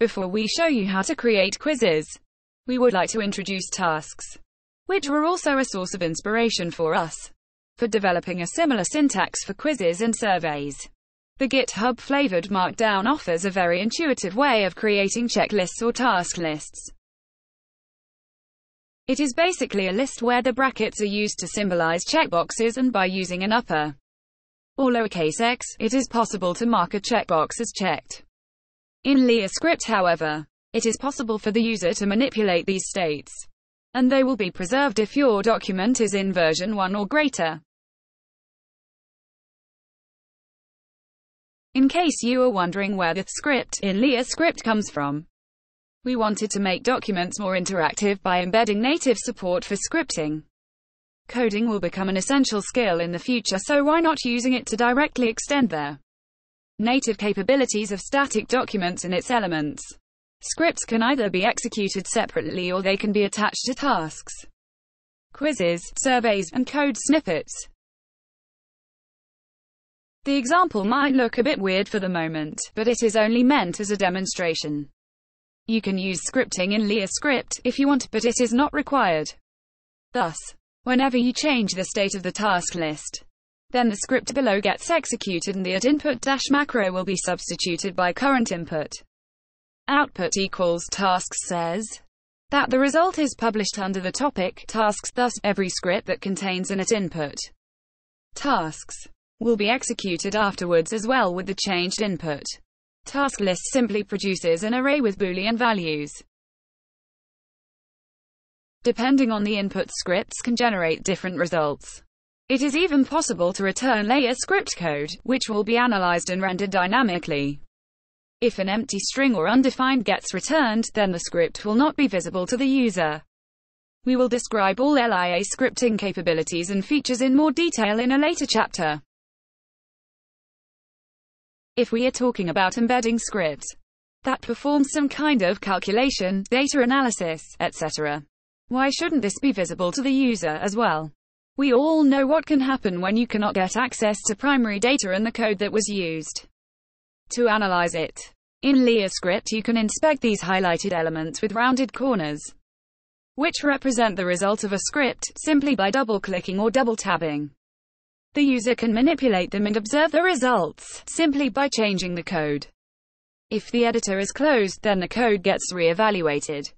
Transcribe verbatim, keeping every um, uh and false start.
Before we show you how to create quizzes, we would like to introduce tasks, which were also a source of inspiration for us for developing a similar syntax for quizzes and surveys. The GitHub-flavored Markdown offers a very intuitive way of creating checklists or task lists. It is basically a list where the brackets are used to symbolize checkboxes, and by using an upper or lowercase x, it is possible to mark a checkbox as checked. In LiaScript, however, it is possible for the user to manipulate these states, and they will be preserved if your document is in version one or greater. In case you are wondering where the script in LiaScript comes from, we wanted to make documents more interactive by embedding native support for scripting. Coding will become an essential skill in the future, so why not using it to directly extend their native capabilities of static documents and its elements? Scripts can either be executed separately or they can be attached to tasks, quizzes, surveys, and code snippets. The example might look a bit weird for the moment, but it is only meant as a demonstration. You can use scripting in LiaScript if you want, but it is not required. Thus, whenever you change the state of the task list, then the script below gets executed and the at input dash macro will be substituted by current input. Output equals tasks says that the result is published under the topic tasks. Thus, every script that contains an at input tasks will be executed afterwards as well with the changed input. Task list simply produces an array with Boolean values. Depending on the input, scripts can generate different results. It is even possible to return LiaScript code, which will be analyzed and rendered dynamically. If an empty string or undefined gets returned, then the script will not be visible to the user. We will describe all LiaScript scripting capabilities and features in more detail in a later chapter. If we are talking about embedding scripts that perform some kind of calculation, data analysis, et cetera, why shouldn't this be visible to the user as well? We all know what can happen when you cannot get access to primary data and the code that was used to analyze it. In LiaScript, you can inspect these highlighted elements with rounded corners, which represent the result of a script, simply by double-clicking or double-tabbing. The user can manipulate them and observe the results, simply by changing the code. If the editor is closed, then the code gets re-evaluated.